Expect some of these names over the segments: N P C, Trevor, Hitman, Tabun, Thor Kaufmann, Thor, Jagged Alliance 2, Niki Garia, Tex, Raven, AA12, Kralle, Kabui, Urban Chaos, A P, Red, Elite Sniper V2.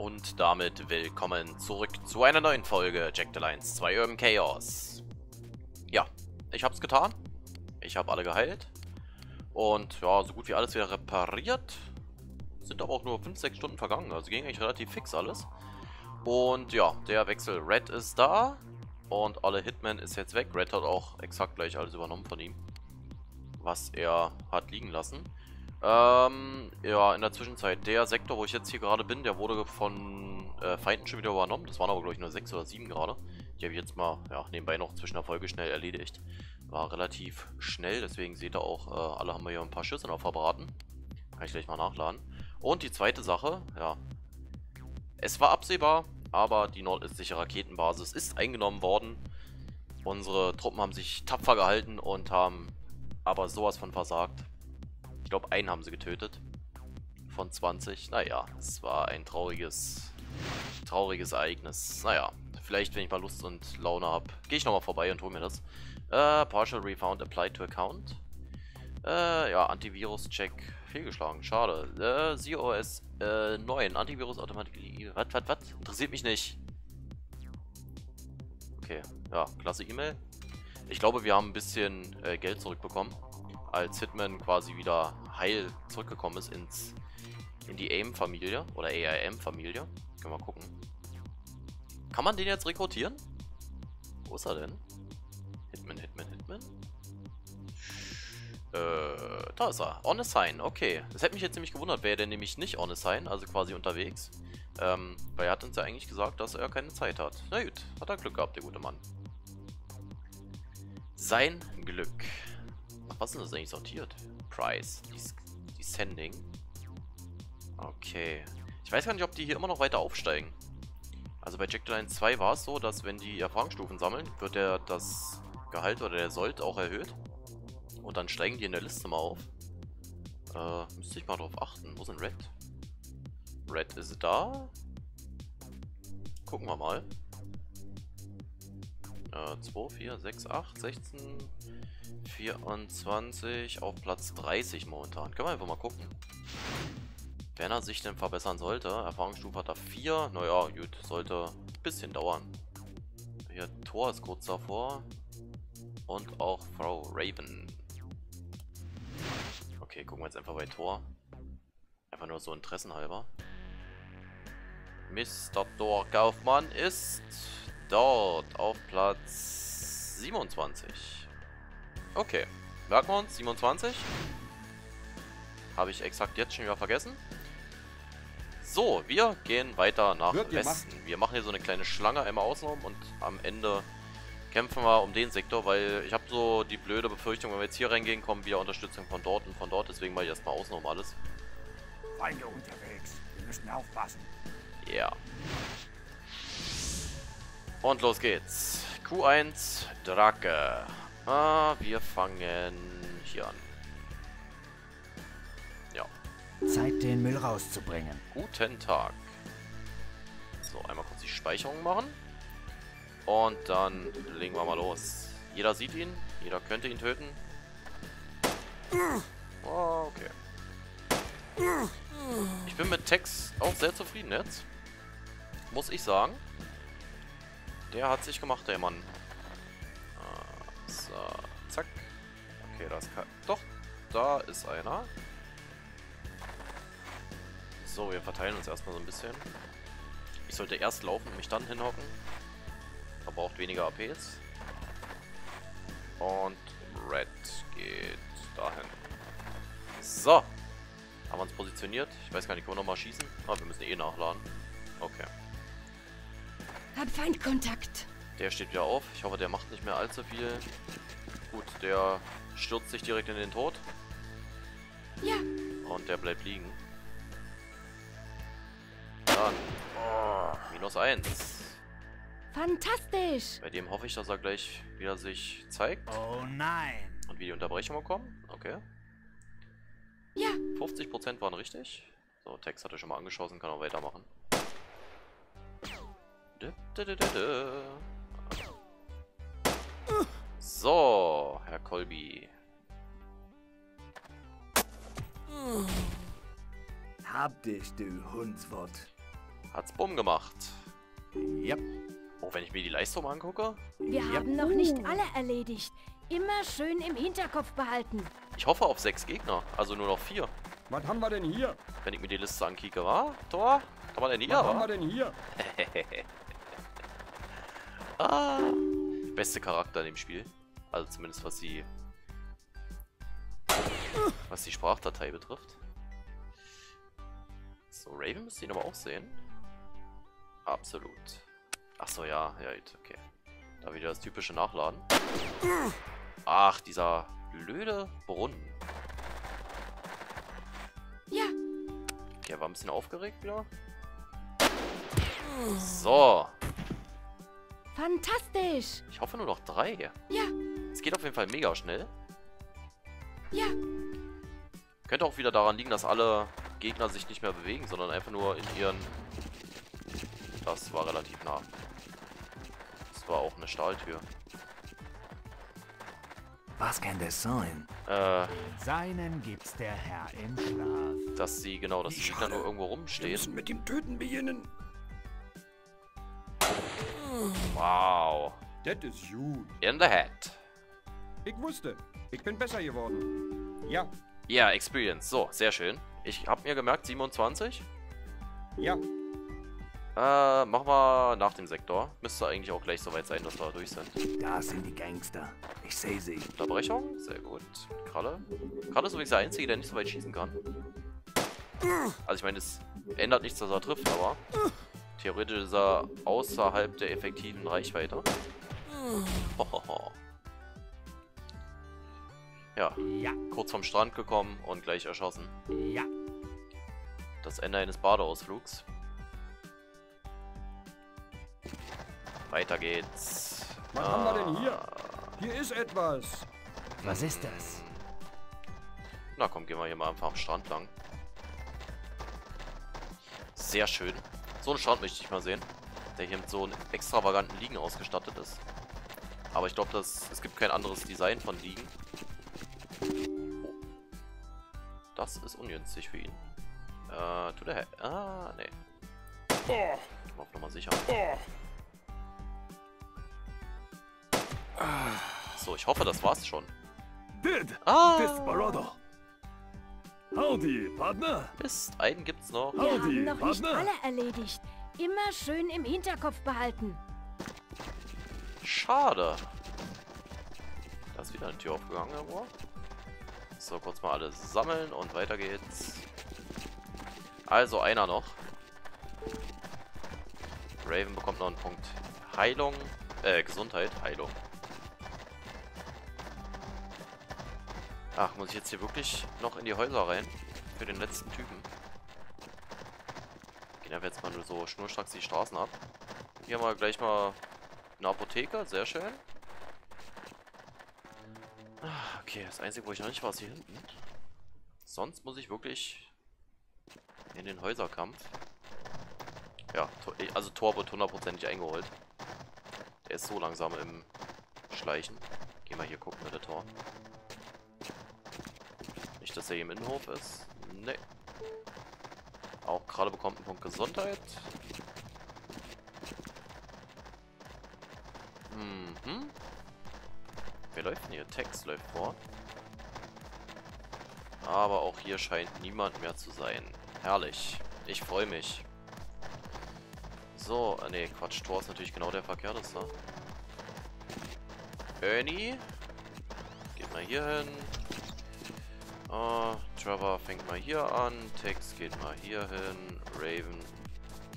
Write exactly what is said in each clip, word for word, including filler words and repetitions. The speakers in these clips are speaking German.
Und damit willkommen zurück zu einer neuen Folge Jagged Alliance zwei Urban Chaos. Ja, ich hab's getan. Ich habe alle geheilt. Und ja, so gut wie alles wieder repariert. Sind aber auch nur fünf, sechs Stunden vergangen. Also ging eigentlich relativ fix alles. Und ja, der Wechsel Red ist da. Und alle Hitman ist jetzt weg. Red hat auch exakt gleich alles übernommen von ihm, was er hat liegen lassen. Ähm, ja, in der Zwischenzeit, der Sektor, wo ich jetzt hier gerade bin, der wurde von äh, Feinden schon wieder übernommen. Das waren aber, glaube ich, nur sechs oder sieben gerade. Die habe ich jetzt mal ja, nebenbei noch zwischen der Folge schnell erledigt. War relativ schnell, deswegen seht ihr auch, äh, alle haben wir hier ein paar Schüsse noch verbraten. Kann ich gleich mal nachladen. Und die zweite Sache, ja. Es war absehbar, aber die nordöstliche Raketenbasis ist eingenommen worden. Unsere Truppen haben sich tapfer gehalten und haben aber sowas von versagt. Ich glaube, einen haben sie getötet. Von zwanzig. Naja, es war ein trauriges, trauriges Ereignis. Naja, vielleicht, wenn ich mal Lust und Laune habe, gehe ich nochmal vorbei und hole mir das. Äh, Partial Refund applied to account. Äh, ja, Antivirus-Check fehlgeschlagen. Schade. Äh, C O S äh, neun. Antivirus-Automatik. Was, was, was? Interessiert mich nicht. Okay, ja, klasse E-Mail. Ich glaube, wir haben ein bisschen äh, Geld zurückbekommen, als Hitman quasi wieder heil zurückgekommen ist ins in die A I M-Familie oder A I M-Familie. Können wir mal gucken. Kann man den jetzt rekrutieren? Wo ist er denn? Hitman, Hitman, Hitman? Äh, da ist er. On Assign, okay. Das hätte mich jetzt nämlich gewundert, wäre der nämlich nicht on Assign, also quasi unterwegs. Ähm, weil er hat uns ja eigentlich gesagt, dass er keine Zeit hat. Na gut, hat er Glück gehabt, der gute Mann. Sein Glück. Was ist das eigentlich sortiert? Price. Descending. Okay. Ich weiß gar nicht, ob die hier immer noch weiter aufsteigen. Also bei Jagged Alliance zwei war es so, dass wenn die Erfahrungsstufen sammeln, wird der das Gehalt oder der Sold auch erhöht. Und dann steigen die in der Liste mal auf. Äh, müsste ich mal drauf achten. Wo ist denn Red? Red ist da. Gucken wir mal. Äh, zwei, vier, sechs, acht, sechzehn, vierundzwanzig auf Platz dreißig momentan. Können wir einfach mal gucken, wenn er sich denn verbessern sollte. Erfahrungsstufe hat er vier. Naja, gut, sollte ein bisschen dauern. Hier, Thor ist kurz davor. Und auch Frau Raven. Okay, gucken wir jetzt einfach bei Thor. Einfach nur so interessenhalber. Mister Thor Kaufmann ist dort auf Platz siebenundzwanzig. Okay, merken wir uns, siebenundzwanzig. Habe ich exakt jetzt schon wieder vergessen. So, wir gehen weiter nach Westen. Wir machen hier so eine kleine Schlange einmal außenrum und am Ende kämpfen wir um den Sektor, weil ich habe so die blöde Befürchtung, wenn wir jetzt hier reingehen, kommen wieder Unterstützung von dort und von dort. Deswegen mache ich erstmal außenrum alles. Feinde unterwegs, wir müssen aufpassen. Ja. Und los geht's. Q eins, Drake. Ah, wir fangen hier an. Ja. Zeit, den Müll rauszubringen. Guten Tag. So, einmal kurz die Speicherung machen. Und dann legen wir mal los. Jeder sieht ihn. Jeder könnte ihn töten. Oh, okay. Ich bin mit Tex auch sehr zufrieden jetzt. Muss ich sagen. Der hat sich gemacht, der Mann. So, zack. Okay, das kann... Doch, da ist einer. So, wir verteilen uns erstmal so ein bisschen. Ich sollte erst laufen und mich dann hinhocken. Er braucht weniger A Ps. Und Red geht dahin. So. Haben wir uns positioniert. Ich weiß gar nicht, können wir nochmal schießen? Ah, wir müssen eh nachladen. Okay. Hab Feindkontakt. Der steht wieder auf. Ich hoffe, der macht nicht mehr allzu viel. Gut, der stürzt sich direkt in den Tod. Ja. Und der bleibt liegen. Dann. Oh, minus eins. Fantastisch. Bei dem hoffe ich, dass er gleich wieder sich zeigt. Oh nein. Und wie die Unterbrechung bekommen. Okay. Ja. fünfzig Prozent waren richtig. So, Text hat er schon mal angeschossen, kann auch weitermachen. Dö, dö, dö, dö. So, Herr Kolby. Hab dich, du Hundswort. Hat's bumm gemacht. Ja. Oh, wenn ich mir die Leistung angucke. Wir ja. haben noch nicht alle erledigt. Immer schön im Hinterkopf behalten. Ich hoffe auf sechs Gegner, also nur noch vier. Was haben wir denn hier? Wenn ich mir die Liste ankicke, wa? Tor? Kann man denn hier, Was wa? haben wir denn hier? ah, beste Charakter in dem Spiel. Also zumindest was die... was die Sprachdatei betrifft. So, Raven müsste ihn aber auch sehen. Absolut. Achso, ja. Ja, okay. Da wieder das typische Nachladen. Ach, dieser blöde Brunnen. Ja. Okay, war ein bisschen aufgeregt wieder. So. Fantastisch. Ich hoffe nur noch drei. Ja. Es geht auf jeden Fall mega schnell. Ja. Könnte auch wieder daran liegen, dass alle Gegner sich nicht mehr bewegen, sondern einfach nur in ihren... Das war relativ nah. Das war auch eine Stahltür. Was kann das sein? Äh... Seinen gibt's der Herr im Schlaf. Dass sie, genau, dass die Gegner nur irgendwo rumstehen. Wir müssen mit dem Töten beginnen. Wow. Das ist gut. In the head. Ich wusste. Ich bin besser geworden. Ja. Ja, yeah, Experience. So, sehr schön. Ich habe mir gemerkt, siebenundzwanzig. Ja. Äh, machen wir nach dem Sektor. Müsste eigentlich auch gleich soweit sein, dass wir durch sind. Da sind die Gangster. Ich sehe sie. Unterbrechung? Sehr gut. Kralle. Kralle ist übrigens der Einzige, der nicht so weit schießen kann. Also ich meine, es ändert nichts, dass er trifft, aber theoretisch ist er außerhalb der effektiven Reichweite. Hohoho. Ja. ja, kurz vom Strand gekommen und gleich erschossen. Ja. Das Ende eines Badeausflugs. Weiter geht's. Was ah. haben wir denn hier? Hier ist etwas. Was ist das? Na komm, gehen wir hier mal einfach am Strand lang. Sehr schön. So einen Strand möchte ich mal sehen, der hier mit so einem extravaganten Liegen ausgestattet ist. Aber ich glaube, es gibt kein anderes Design von Liegen. Das ist ungünstig für ihn. Äh, tut er. Ah, nee. Oh. Ich mach nochmal sicher. Oh. So, ich hoffe, das war's schon. Dead. Ah. Desperado. Howdy, Partner. Mist, einen gibt's noch. Wir Howdy, haben noch Partner. nicht alle erledigt. Immer schön im Hinterkopf behalten. Schade. Da ist wieder eine Tür aufgegangen, aber... So, kurz mal alles sammeln und weiter geht's. Also, einer noch. Raven bekommt noch einen Punkt Heilung. Äh, Gesundheit. Heilung. Ach, muss ich jetzt hier wirklich noch in die Häuser rein? Für den letzten Typen. Gehen wir jetzt mal nur so schnurstracks die Straßen ab. Hier haben wir gleich mal eine Apotheke. Sehr schön. Okay, das Einzige, wo ich noch nicht war, ist hier hinten. Sonst muss ich wirklich in den Häuserkampf. Ja, also Thor wird hundertprozentig eingeholt. Der ist so langsam im Schleichen. Gehen wir hier gucken mit der Thor. Nicht, dass er hier im Innenhof ist. Nee. Auch gerade bekommt einen Punkt Gesundheit. Mhm. Wer läuft denn hier? Tex läuft vor. Aber auch hier scheint niemand mehr zu sein. Herrlich. Ich freue mich. So, ne, Quatsch. Tor ist natürlich genau der Verkehrteste. Ernie. Geht mal hier hin. Uh, Trevor fängt mal hier an. Tex geht mal hier hin. Raven.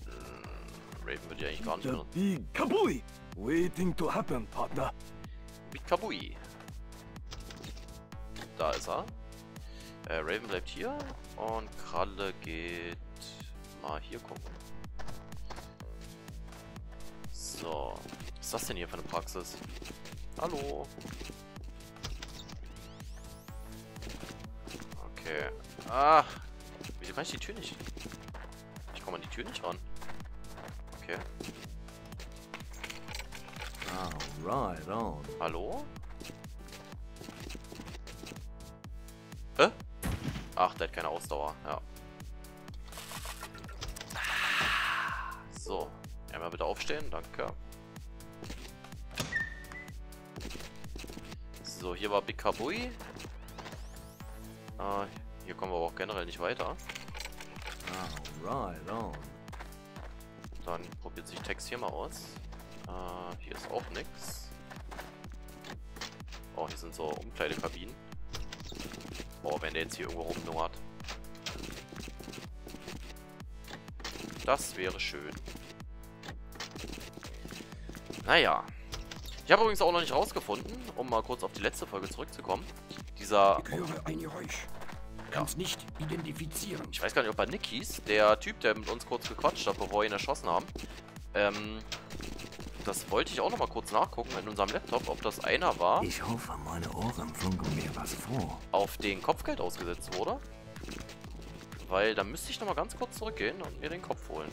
Mh, Raven wird ja eigentlich gar nicht benutzen. Kabui! Waiting to happen, Partner. Mit Kabui. Da ist er. Äh, Raven bleibt hier. Und Kralle geht mal hier gucken. So. Was ist das denn hier für eine Praxis? Hallo. Okay. Ah. Wieso kann ich die Tür nicht? Ich komme an die Tür nicht ran. Okay. Right on. Hallo? Hä? Ach, der hat keine Ausdauer. Ja. Einmal bitte aufstehen, danke. So, hier war Bikabui. Ah, hier kommen wir aber auch generell nicht weiter. Alright, on. Dann probiert sich Tex hier mal aus. Ah, hier ist auch nix. Oh, hier sind so Umkleidekabinen. Oh, wenn der jetzt hier irgendwo rumlungert. Das wäre schön. Naja. Ich habe übrigens auch noch nicht rausgefunden, um mal kurz auf die letzte Folge zurückzukommen. Dieser... Ich höre ein Geräusch. Ja. Kann's nicht identifizieren. Ich weiß gar nicht, ob er Nick hieß. Der Typ, der mit uns kurz gequatscht hat, bevor wir ihn erschossen haben. Ähm... Das wollte ich auch noch mal kurz nachgucken in unserem Laptop, ob das einer war. Ich hoffe, meine Ohren funken mir was vor. Auf den Kopfgeld ausgesetzt wurde. Weil da müsste ich noch mal ganz kurz zurückgehen und mir den Kopf holen.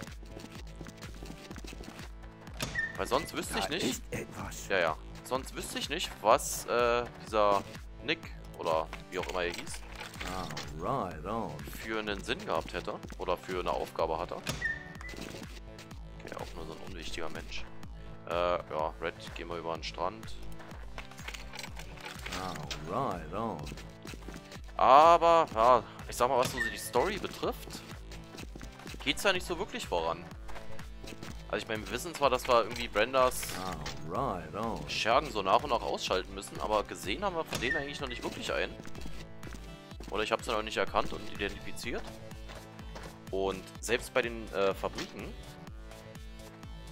Weil sonst wüsste da ich nicht. Ist etwas. Ja, ja. Sonst wüsste ich nicht, was äh, dieser Nick oder wie auch immer er hieß. Alright, oh. Für einen Sinn gehabt hätte. Oder für eine Aufgabe hatte. Okay, auch nur so ein unwichtiger Mensch. Äh, ja, Red, gehen wir über den Strand. Alright, oh. Aber, ja, ich sag mal, was so die Story betrifft, geht's ja nicht so wirklich voran. Also ich meine, wir wissen zwar, dass wir irgendwie Brandas Alright, oh. Schergen so nach und nach ausschalten müssen, aber gesehen haben wir von denen eigentlich noch nicht wirklich einen. Oder ich hab's ja noch nicht erkannt und identifiziert. Und selbst bei den äh, Fabriken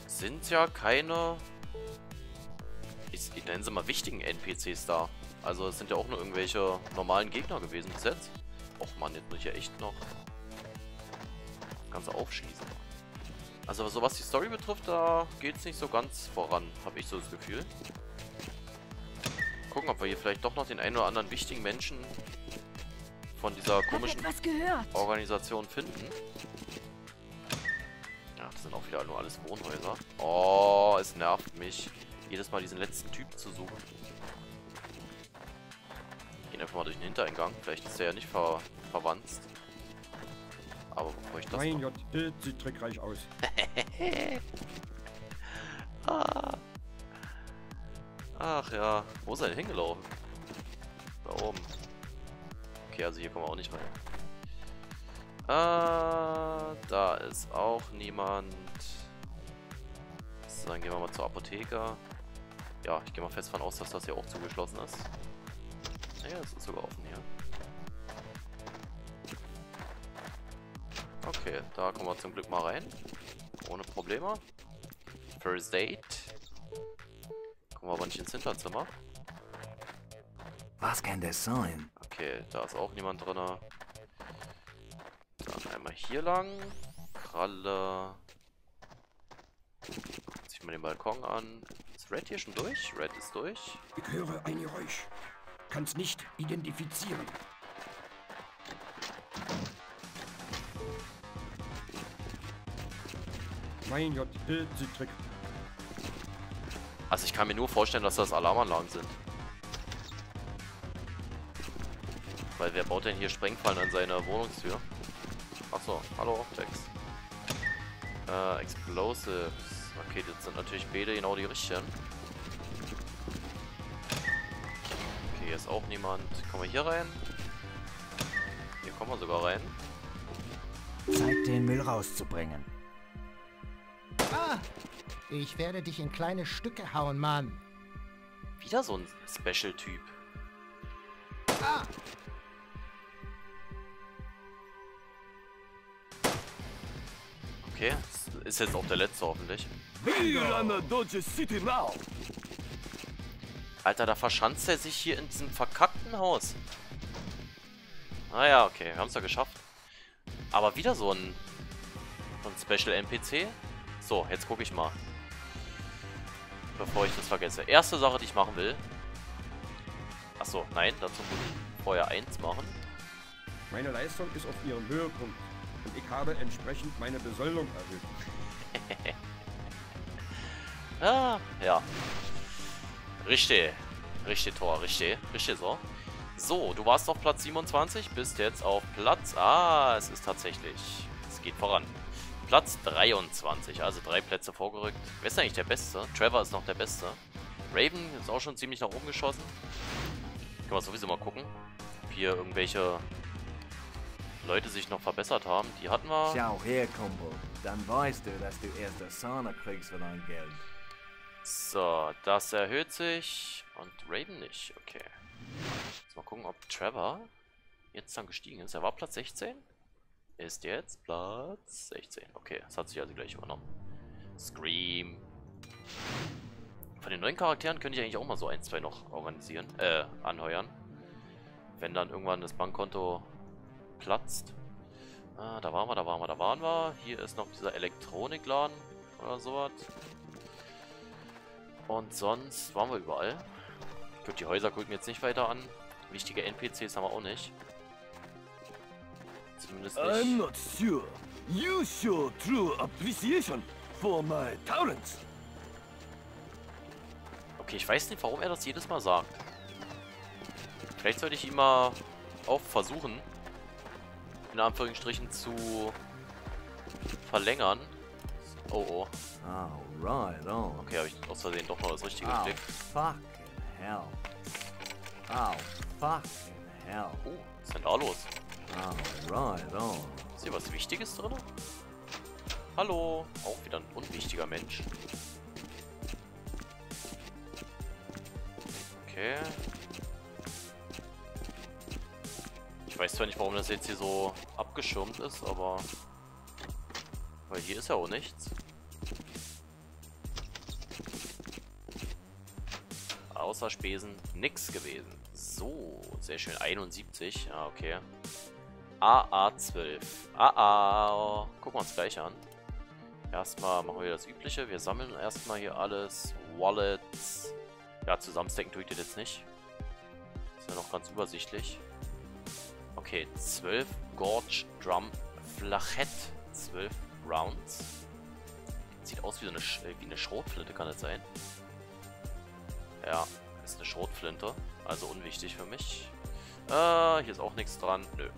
sind ja keine, ich, ich nenne sie mal wichtigen N P Cs da. Also es sind ja auch nur irgendwelche normalen Gegner gewesen bis jetzt. Och man, jetzt muss ich ja echt noch das Ganze aufschließen. Also so was die Story betrifft, da geht es nicht so ganz voran, habe ich so das Gefühl. Gucken, ob wir hier vielleicht doch noch den einen oder anderen wichtigen Menschen von dieser komischen Organisation finden. Das sind auch wieder nur alles Wohnhäuser. Oh, es nervt mich, jedes Mal diesen letzten Typen zu suchen. Gehen einfach mal durch den Hintereingang. Vielleicht ist der ja nicht ver verwandt. Aber bevor ich das... Mein Gott, das sieht trickreich aus. ah. Ach ja, wo ist er denn hingelaufen? Da oben. Okay, also hier kommen wir auch nicht rein. Ah, da ist auch niemand. So, dann gehen wir mal zur Apotheke. Ja, ich gehe mal fest davon aus, dass das hier auch zugeschlossen ist. Ja, es ist sogar offen hier. Okay, da kommen wir zum Glück mal rein. Ohne Probleme. First Aid. Kommen wir aber nicht ins Hinterzimmer. Was kann das sein? Okay, da ist auch niemand drin. Einmal hier lang. Kralle. Guckt sich mal den Balkon an. Ist Red hier schon durch? Red ist durch. Ich höre ein Geräusch. Kann's nicht identifizieren. Mein Gott, das sieht trick. Also ich kann mir nur vorstellen, dass das Alarmanlagen sind. Weil wer baut denn hier Sprengfallen an seine Wohnungstür? Achso, hallo, Tex. Äh, Explosives. Okay, das sind natürlich beide genau die richtigen. Okay, hier ist auch niemand. Kommen wir hier rein? Hier kommen wir sogar rein. Zeit, den Müll rauszubringen. Ah! Ich werde dich in kleine Stücke hauen, Mann. Wieder so ein Special-Typ. Ah! Okay, das ist jetzt auch der letzte hoffentlich. Alter, da verschanzt er sich hier in diesem verkackten Haus. Naja, ah okay, wir haben es ja geschafft. Aber wieder so ein, so ein Special N P C. So, jetzt gucke ich mal. Bevor ich das vergesse. Erste Sache, die ich machen will. Achso, nein, dazu muss ich vorher eins machen. Meine Leistung ist auf ihrem Höhepunkt. Und ich habe entsprechend meine Besoldung erhöht. ah, ja. Richtig. Richtig, Tor. Richtig. Richtig so. So, du warst auf Platz siebenundzwanzig, bist jetzt auf Platz... Ah, es ist tatsächlich. Es geht voran. Platz dreiundzwanzig, also drei Plätze vorgerückt. Wer ist eigentlich der Beste? Trevor ist noch der Beste. Raven ist auch schon ziemlich nach oben geschossen. Können wir sowieso mal gucken, ob hier irgendwelche Leute sich noch verbessert haben. Die hatten wir. Schau her, Kumpel. Dann weißt du, dass du erst das Sana kriegst für dein Geld. So, das erhöht sich und Raven nicht. Okay. Jetzt mal gucken, ob Trevor jetzt dann gestiegen ist. Er war Platz sechzehn. Ist jetzt Platz sechzehn. Okay, das hat sich also gleich übernommen. Scream. Von den neuen Charakteren könnte ich eigentlich auch mal so ein, zwei noch organisieren, äh, anheuern. Wenn dann irgendwann das Bankkonto platzt. Ah, da waren wir, da waren wir, da waren wir. Hier ist noch dieser Elektronikladen oder sowas. Und sonst waren wir überall. Gut, die Häuser gucken jetzt nicht weiter an. Wichtige N P Cs haben wir auch nicht. Zumindest nicht. I'm not sure. You show true appreciation for my talents. Okay, ich weiß nicht, warum er das jedes Mal sagt. Vielleicht sollte ich ihn mal auch versuchen, in Anführungsstrichen zu verlängern. Oh oh. Okay, habe ich aus Versehen doch noch das Richtige geklickt. Oh, fucking hell. Oh, fucking hell. Oh, was ist denn da los? Alright, oh. Ist hier was Wichtiges drin? Hallo. Auch wieder ein unwichtiger Mensch. Okay. Ich weiß zwar nicht, warum das jetzt hier so abgeschirmt ist, aber... Weil hier ist ja auch nichts. Außer Spesen nix gewesen. So, sehr schön. einundsiebzig. Ja, okay. A A zwölf. A A. Gucken wir uns gleich an. Erstmal machen wir das Übliche. Wir sammeln erstmal hier alles. Wallets. Ja, zusammenstecken tue ich das jetzt nicht. Ist ja noch ganz übersichtlich. Okay, zwölf Gorge Drum Flachett. zwölf Rounds. Sieht aus wie so eine, Sch wie eine Schrotflinte, kann das sein? Ja, ist eine Schrotflinte. Also unwichtig für mich. Äh, hier ist auch nichts dran. Nö.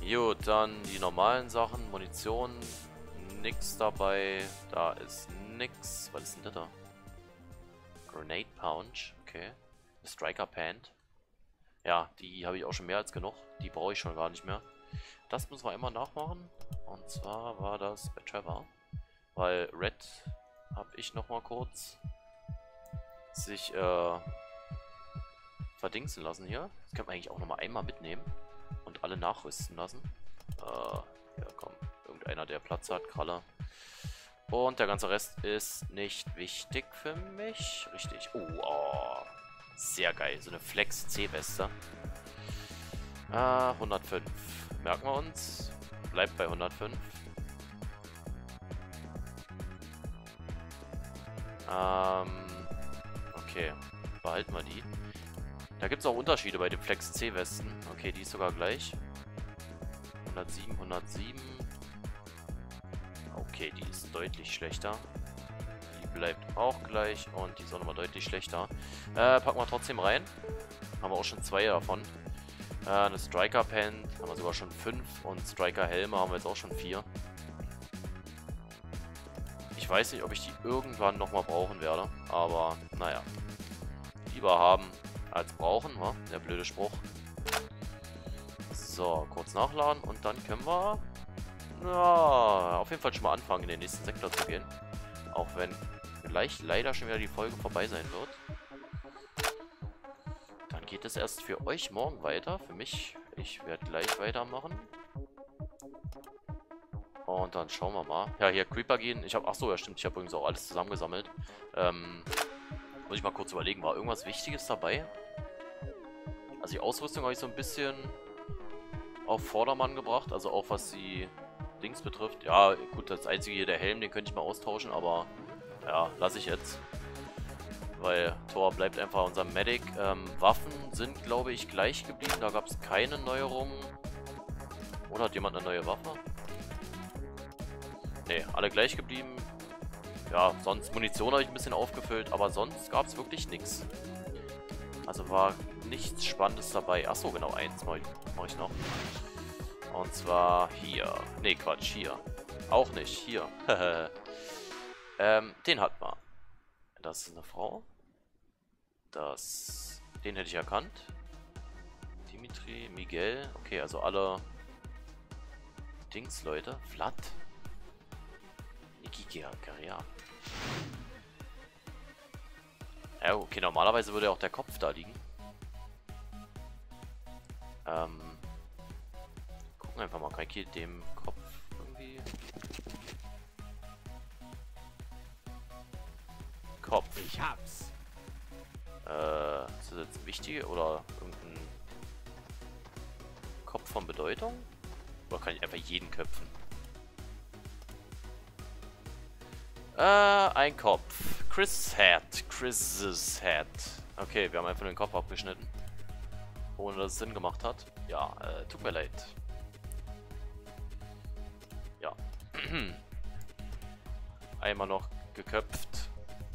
Gut, dann die normalen Sachen. Munition. Nix dabei. Da ist nix. Was ist denn das da? Grenade Pouch. Okay. Striker Pant. Ja, die habe ich auch schon mehr als genug. Die brauche ich schon gar nicht mehr. Das müssen wir immer nachmachen. Und zwar war das bei Trevor. Weil Red habe ich nochmal kurz sich äh, verdingsen lassen hier. Das können wir eigentlich auch nochmal einmal mitnehmen und alle nachrüsten lassen. Äh, ja komm, irgendeiner der Platz hat, Kralle. Und der ganze Rest ist nicht wichtig für mich. Richtig. Oh, oh. Sehr geil, so eine Flex C-Weste. Äh, hundertfünf. Merken wir uns. Bleibt bei hundertfünf. Ähm... Okay, behalten wir die. Da gibt es auch Unterschiede bei den Flex C-Westen. Okay, die ist sogar gleich. hundertsieben, hundertsieben. Okay, die ist deutlich schlechter. Die bleibt auch gleich und die ist auch nochmal deutlich schlechter. Äh, packen wir trotzdem rein. Haben wir auch schon zwei davon. Äh, eine Striker Pant haben wir sogar schon fünf und Striker Helme haben wir jetzt auch schon vier. Ich weiß nicht, ob ich die irgendwann nochmal brauchen werde, aber naja. Lieber haben als brauchen, wa? Der blöde Spruch. So, kurz nachladen und dann können wir ja, auf jeden Fall schon mal anfangen, in den nächsten Sektor zu gehen. Auch wenn gleich leider schon wieder die Folge vorbei sein wird. Dann geht es erst für euch morgen weiter. Für mich, ich werde gleich weitermachen. Und dann schauen wir mal. Ja, hier Creeper gehen. Ich habe, ach so, ja stimmt, ich habe übrigens auch alles zusammengesammelt. Ähm... Muss ich mal kurz überlegen, war irgendwas Wichtiges dabei? Also die Ausrüstung habe ich so ein bisschen auf Vordermann gebracht, also auch was die Dings betrifft. Ja, gut, das einzige hier, der Helm, den könnte ich mal austauschen, aber ja, lasse ich jetzt. Weil Thor bleibt einfach unser Medic. Ähm, Waffen sind, glaube ich, gleich geblieben, da gab es keine Neuerungen. Oder hat jemand eine neue Waffe? Ne, alle gleich geblieben. Ja, sonst Munition habe ich ein bisschen aufgefüllt, aber sonst gab es wirklich nichts. Also war nichts Spannendes dabei. Achso, genau, eins mache ich noch. Und zwar hier. Ne, Quatsch, hier. Auch nicht. Hier. ähm, den hat man. Das ist eine Frau. Das... Den hätte ich erkannt. Dimitri, Miguel. Okay, also alle... Dings, Leute. Vlad. Niki Garia. Ja, okay, normalerweise würde ja auch der Kopf da liegen. Ähm... Gucken einfach mal. Kann ich dem Kopf irgendwie... Kopf. Ich hab's. Äh, ist das jetzt wichtig oder irgendein Kopf von Bedeutung? Oder kann ich einfach jeden köpfen? Äh, ein Kopf. Chris Head. Chris's Head. Okay, wir haben einfach den Kopf abgeschnitten. Ohne dass es Sinn gemacht hat. Ja, äh, tut mir leid. Ja. Einmal noch geköpft.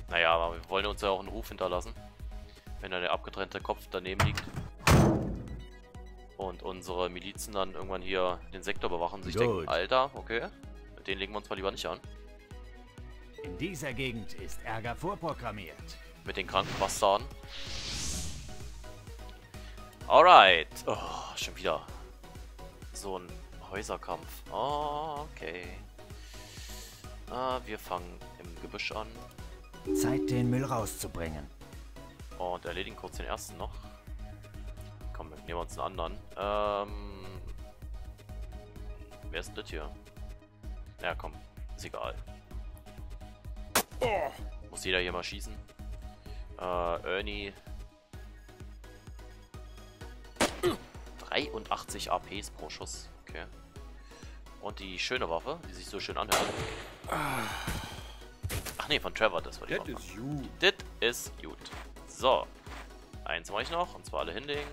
Naja, aber wir wollen uns ja auch einen Ruf hinterlassen. Wenn dann der abgetrennte Kopf daneben liegt und unsere Milizen dann irgendwann hier den Sektor bewachen, sich denken, Alter, okay, mit denen legen wir uns mal lieber nicht an. In dieser Gegend ist Ärger vorprogrammiert. Mit den kranken Bastarden. Alright. Oh, schon wieder so ein Häuserkampf. Oh, okay. Ah, wir fangen im Gebüsch an. Zeit, den Müll rauszubringen. Und erledigen kurz den ersten noch. Komm, nehmen wir uns einen anderen. Ähm. Wer ist das hier? Ja, komm. Ist egal. Oh. Muss jeder hier mal schießen. Äh, Ernie. dreiundachtzig A Ps pro Schuss. Okay. Und die schöne Waffe, die sich so schön anhört. Ach nee, von Trevor, das war die Waffe. Das ist gut. So, eins mache ich noch, und zwar alle hinlegen.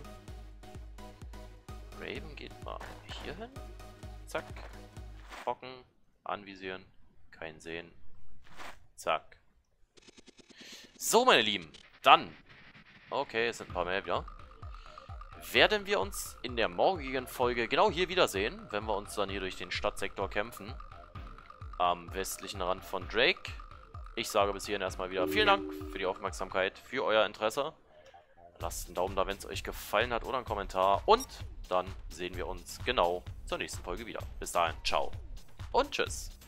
Raven geht mal hier hin. Zack. Hocken, anvisieren, kein Sehen. Zack. So, meine Lieben, dann. Okay, es sind ein paar mehr wieder. Werden wir uns in der morgigen Folge genau hier wiedersehen, wenn wir uns dann hier durch den Stadtsektor kämpfen. Am westlichen Rand von Drake. Ich sage bis hierhin erstmal wieder vielen Dank für die Aufmerksamkeit, für euer Interesse. Lasst einen Daumen da, wenn es euch gefallen hat, oder einen Kommentar. Und dann sehen wir uns genau zur nächsten Folge wieder. Bis dahin, ciao und tschüss.